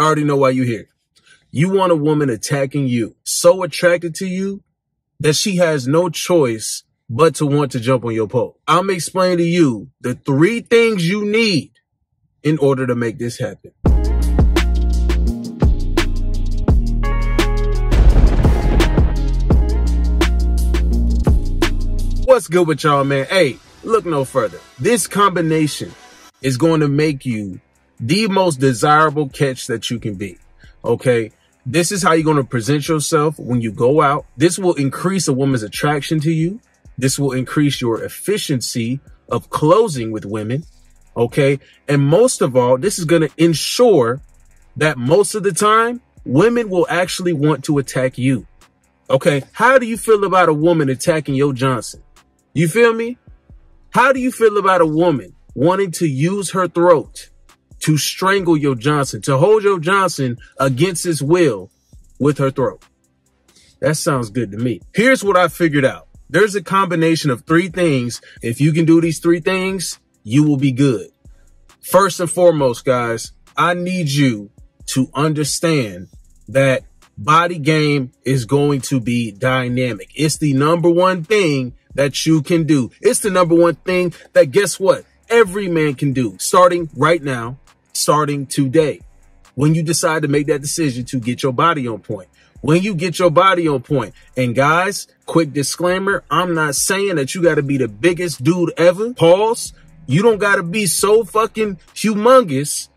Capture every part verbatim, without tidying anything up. I already know why you're here. You want a woman attacking you, so attracted to you that she has no choice but to want to jump on your pole. I'm explaining to you the three things you need in order to make this happen. What's good with y'all, man? Hey, look no further. This combination is going to make you the most desirable catch that you can be. Okay, this is how you're going to present yourself when you go out. This will increase a woman's attraction to you. This will increase your efficiency of closing with women. Okay, and most of all, this is going to ensure that most of the time, women will actually want to attack you. Okay, how do you feel about a woman attacking your Johnson? You feel me? How do you feel about a woman wanting to use her throat to strangle your Johnson, to hold your Johnson against his will with her throat? That sounds good to me. Here's what I figured out. There's a combination of three things. If you can do these three things, you will be good. First and foremost, guys, I need you to understand that body game is going to be dynamic. It's the number one thing that you can do. It's the number one thing that, guess what, every man can do, starting right now. Starting today, when you decide to make that decision to get your body on point, when you get your body on point. And guys, quick disclaimer, I'm not saying that you got to be the biggest dude ever. Pause. You don't got to be so fucking humongous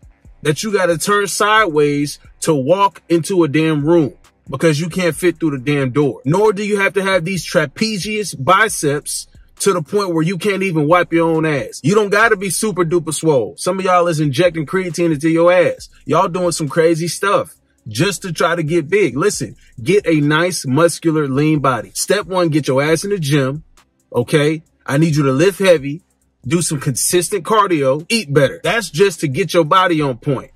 that you got to turn sideways to walk into a damn room because you can't fit through the damn door. Nor do you have to have these trapezius biceps to the point where you can't even wipe your own ass. You don't gotta be super duper swole. Some of y'all is injecting creatine into your ass. Y'all doing some crazy stuff just to try to get big. Listen, get a nice, muscular, lean body. Step one, get your ass in the gym, okay? I need you to lift heavy, do some consistent cardio, eat better. That's just to get your body on point.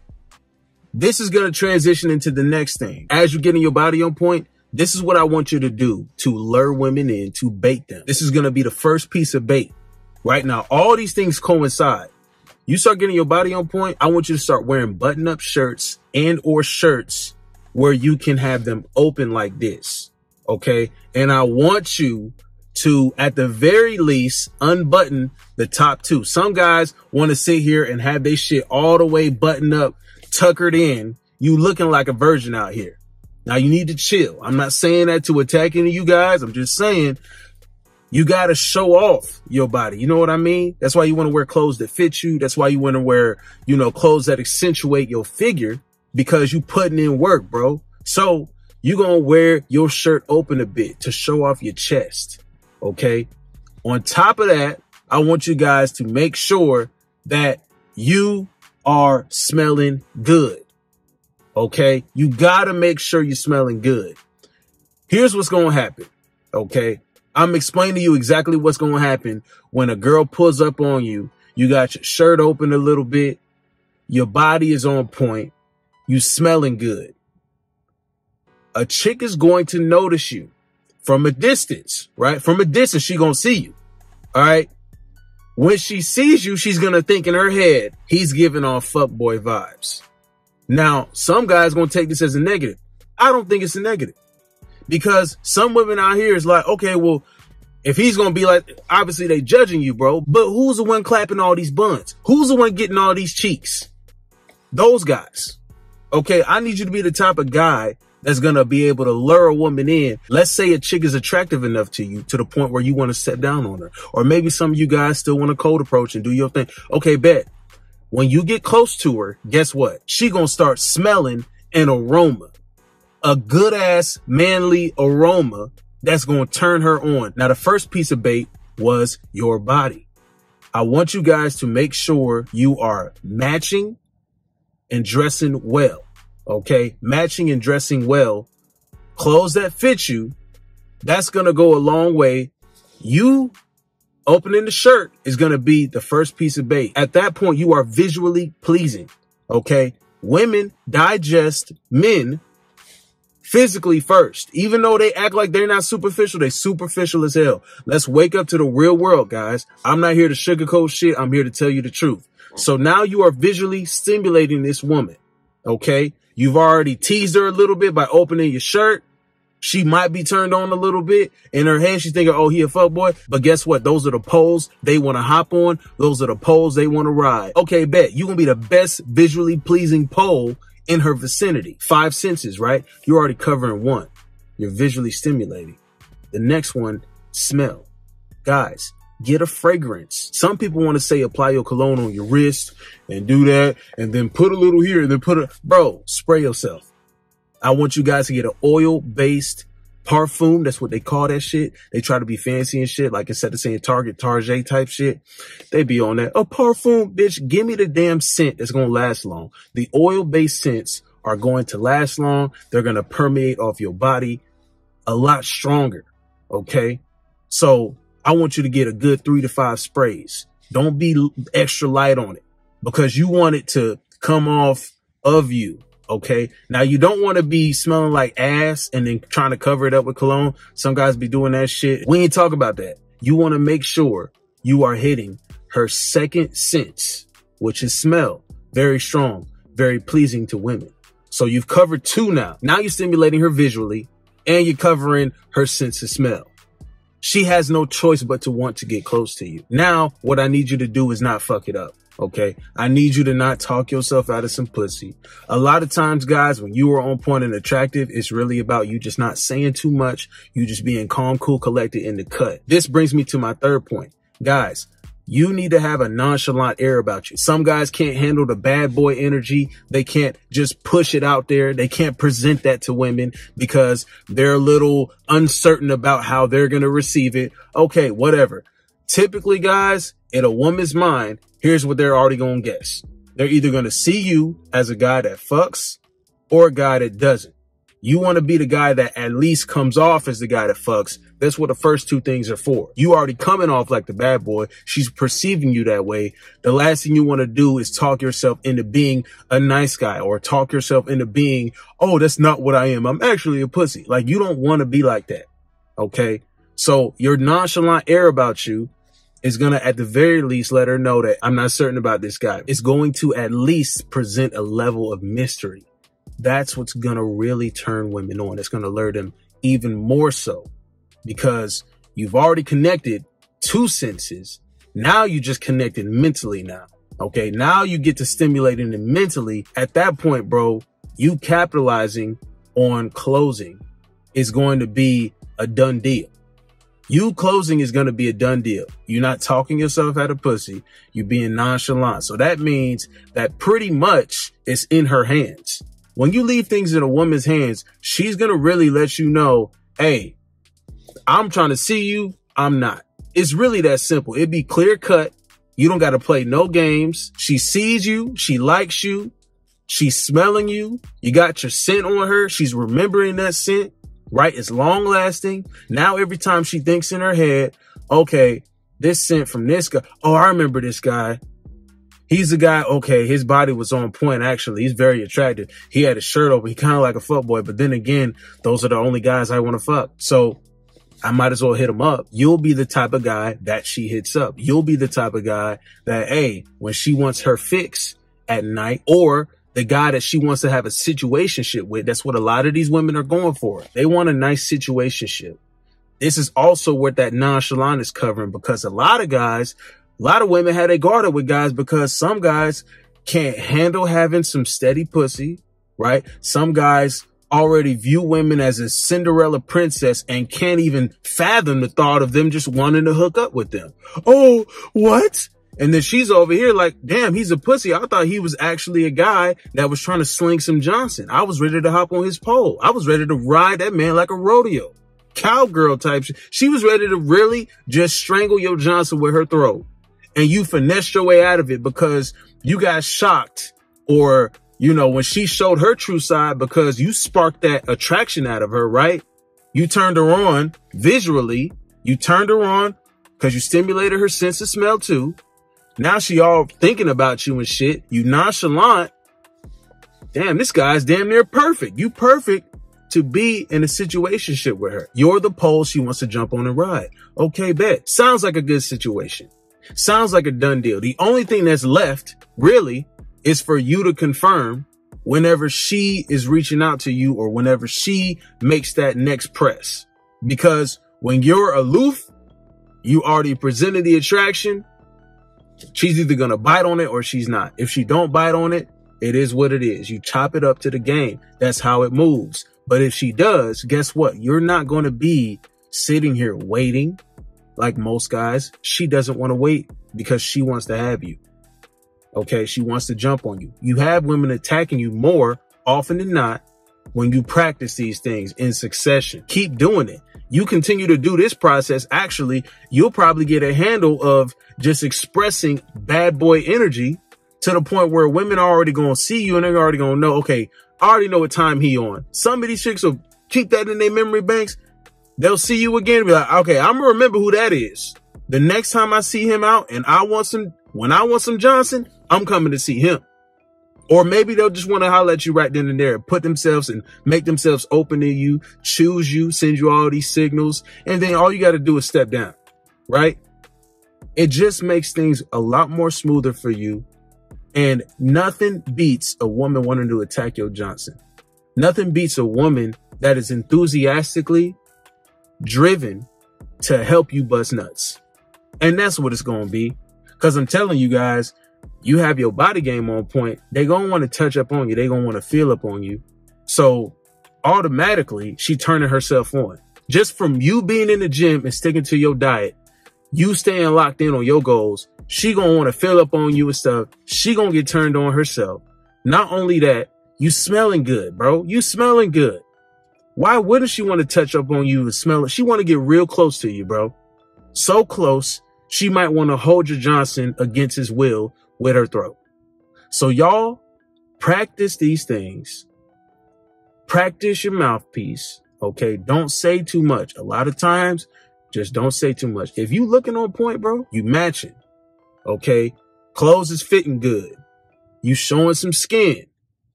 This is gonna transition into the next thing. As you're getting your body on point, this is what I want you to do to lure women in, to bait them. This is going to be the first piece of bait right now. All these things coincide. You start getting your body on point. I want you to start wearing button up shirts and or shirts where you can have them open like this. OK, and I want you to, at the very least, unbutton the top two. Some guys want to sit here and have their shit all the way buttoned up, tuckered in. You looking like a virgin out here. Now, you need to chill. I'm not saying that to attack any of you guys. I'm just saying you got to show off your body. You know what I mean? That's why you want to wear clothes that fit you. That's why you want to wear, you know, clothes that accentuate your figure, because you putting in work, bro. So you're going to wear your shirt open a bit to show off your chest. OK, on top of that, I want you guys to make sure that you are smelling good. OK, you got to make sure you're smelling good. Here's what's going to happen. OK, I'm explaining to you exactly what's going to happen when a girl pulls up on you. You got your shirt open a little bit. Your body is on point. You smelling good. A chick is going to notice you from a distance, right? From a distance, she's going to see you. All right. When she sees you, she's going to think in her head, he's giving off fuckboy vibes. Now, some guys going to take this as a negative. I don't think it's a negative, because some women out here is like, OK, well, if he's going to be like, obviously they judging you, bro. But who's the one clapping all these buns? Who's the one getting all these cheeks? Those guys. OK, I need you to be the type of guy that's going to be able to lure a woman in. Let's say a chick is attractive enough to you to the point where you want to step down on her. Or maybe some of you guys still want to cold approach and do your thing. OK, bet. When you get close to her, guess what? She gonna start smelling an aroma, a good ass manly aroma that's gonna turn her on. Now, the first piece of bait was your body. I want you guys to make sure you are matching and dressing well. Okay, matching and dressing well. Clothes that fit you. That's gonna go a long way. You opening the shirt is going to be the first piece of bait. At that point, you are visually pleasing. OK, women digest men physically first, even though they act like they're not superficial. They superficial as hell. Let's wake up to the real world, guys. I'm not here to sugarcoat shit. I'm here to tell you the truth. So now you are visually stimulating this woman. OK, You've already teased her a little bit by opening your shirt. She might be turned on a little bit. In her head, she's thinking, oh, he a fuckboy. But guess what? Those are the poles they want to hop on. Those are the poles they want to ride. Okay, bet. You're going to be the best visually pleasing pole in her vicinity. Five senses, right? You're already covering one. You're visually stimulating. The next one, smell. Guys, get a fragrance. Some people want to say apply your cologne on your wrist and do that and then put a little here and then put a... Bro, spray yourself. I want you guys to get an oil-based perfume. That's what they call that shit. They try to be fancy and shit. Like instead of saying Target, Target type shit, they be on that. A perfume, bitch, give me the damn scent that's going to last long. The oil-based scents are going to last long. They're going to permeate off your body a lot stronger, okay? So I want you to get a good three to five sprays. Don't be extra light on it because you want it to come off of you. Okay. Now you don't want to be smelling like ass and then trying to cover it up with cologne. Some guys be doing that shit. We ain't talk about that. You want to make sure you are hitting her second sense, which is smell. Very strong, very pleasing to women. So you've covered two now. Now you're stimulating her visually and you're covering her sense of smell. She has no choice but to want to get close to you. Now, what I need you to do is not fuck it up. Okay, I need you to not talk yourself out of some pussy. A lot of times, guys, when you are on point and attractive, it's really about you just not saying too much. You just being calm, cool, collected in the cut. This brings me to my third point. Guys, you need to have a nonchalant air about you. Some guys can't handle the bad boy energy. They can't just push it out there. They can't present that to women because they're a little uncertain about how they're going to receive it. Okay, whatever. Typically, guys, in a woman's mind, here's what they're already going to guess. They're either going to see you as a guy that fucks or a guy that doesn't. You want to be the guy that at least comes off as the guy that fucks. That's what the first two things are for. You already coming off like the bad boy. She's perceiving you that way. The last thing you want to do is talk yourself into being a nice guy or talk yourself into being, oh, that's not what I am. I'm actually a pussy. Like, you don't want to be like that. Okay. So your nonchalant air about you is going to, at the very least, let her know that I'm not certain about this guy. It's going to at least present a level of mystery. That's what's going to really turn women on. It's going to lure them even more so because you've already connected two senses. Now you just connected mentally now. Okay. Now you get to stimulating them mentally. At that point, bro, you capitalizing on closing is going to be a done deal. You closing is going to be a done deal. You're not talking yourself out of pussy. You're being nonchalant. So that means that pretty much it's in her hands. When you leave things in a woman's hands, she's going to really let you know, hey, I'm trying to see you. I'm not. It's really that simple. It'd be clear cut. You don't got to play no games. She sees you. She likes you. She's smelling you. You got your scent on her. She's remembering that scent. Right? It's long lasting. Now, every time she thinks in her head, okay, this scent from this guy. Oh, I remember this guy. He's a guy. Okay. His body was on point. Actually, he's very attractive. He had his shirt open. He kind of like a fuckboy. But then again, those are the only guys I want to fuck. So I might as well hit him up. You'll be the type of guy that she hits up. You'll be the type of guy that, hey, when she wants her fix at night or the guy that she wants to have a situationship with. That's what a lot of these women are going for. They want a nice situationship. This is also what that nonchalant is covering because a lot of guys, a lot of women had a guard up with guys because some guys can't handle having some steady pussy, right? Some guys already view women as a Cinderella princess and can't even fathom the thought of them just wanting to hook up with them. Oh, what? And then she's over here like, damn, he's a pussy. I thought he was actually a guy that was trying to sling some Johnson. I was ready to hop on his pole. I was ready to ride that man like a rodeo. Cowgirl type shit. She was ready to really just strangle your Johnson with her throat. And you finessed your way out of it because you got shocked or, you know, when she showed her true side because you sparked that attraction out of her, right? You turned her on visually. You turned her on because you stimulated her sense of smell too. Now she all thinking about you and shit. You nonchalant. Damn, this guy's damn near perfect. You perfect to be in a situationship with her. You're the pole she wants to jump on and ride. Okay, bet. Sounds like a good situation. Sounds like a done deal. The only thing that's left really is for you to confirm whenever she is reaching out to you or whenever she makes that next press. Because when you're aloof, you already presented the attraction. She's either going to bite on it or she's not. If she don't bite on it, it is what it is. You chop it up to the game. That's how it moves. But if she does, guess what? You're not going to be sitting here waiting like most guys. She doesn't want to wait because she wants to have you. Okay, she wants to jump on you. You have women attacking you more often than not when you practice these things in succession. Keep doing it. You continue to do this process. Actually, you'll probably get a handle of just expressing bad boy energy to the point where women are already going to see you and they're already going to know, okay, I already know what time he on. Some of these chicks will keep that in their memory banks. They'll see you again and be like, okay, I'm going to remember who that is. The next time I see him out and I want some, when I want some Johnson, I'm coming to see him. Or maybe they'll just want to holler at you right then and there, put themselves and make themselves open to you, choose you, send you all these signals. And then all you got to do is step down, right? It just makes things a lot more smoother for you. And nothing beats a woman wanting to attack your Johnson. Nothing beats a woman that is enthusiastically driven to help you bust nuts. And that's what it's going to be. Because I'm telling you guys, you have your body game on point. They're going to want to touch up on you. They're going to want to feel up on you. So automatically, she turning herself on. Just from you being in the gym and sticking to your diet, you staying locked in on your goals, she going to want to feel up on you and stuff. She going to get turned on herself. Not only that, you smelling good, bro. You smelling good. Why wouldn't she want to touch up on you and smell it? She want to get real close to you, bro. So close, she might want to hold your Johnson against his will with her throat. So y'all practice these things. Practice your mouthpiece. Okay. Don't say too much. A lot of times, just don't say too much. If you looking on point, bro, you matching. Okay. Clothes is fitting good. You showing some skin.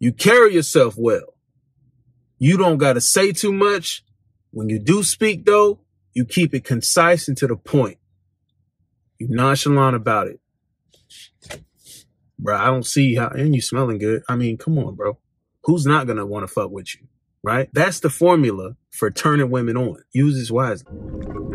You carry yourself well. You don't got to say too much. When you do speak though, you keep it concise and to the point. You nonchalant about it. Bro, I don't see how, and you smelling good. I mean, come on, bro. Who's not going to want to fuck with you, right? That's the formula for turning women on. Use this wisely.